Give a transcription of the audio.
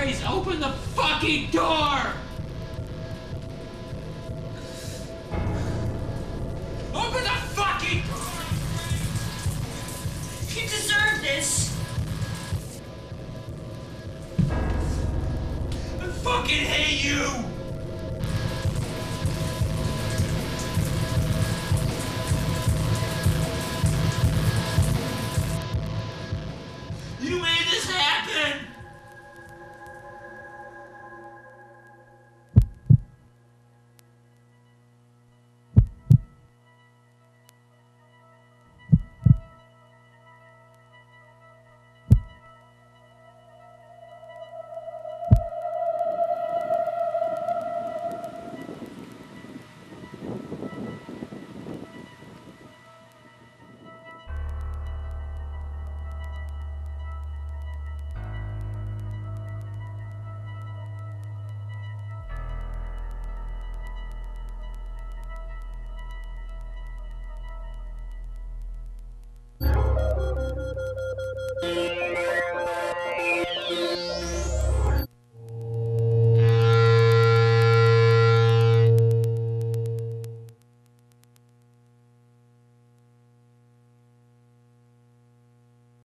Grace, open the fucking door! Open the fucking door! You deserve this! I fucking hate you!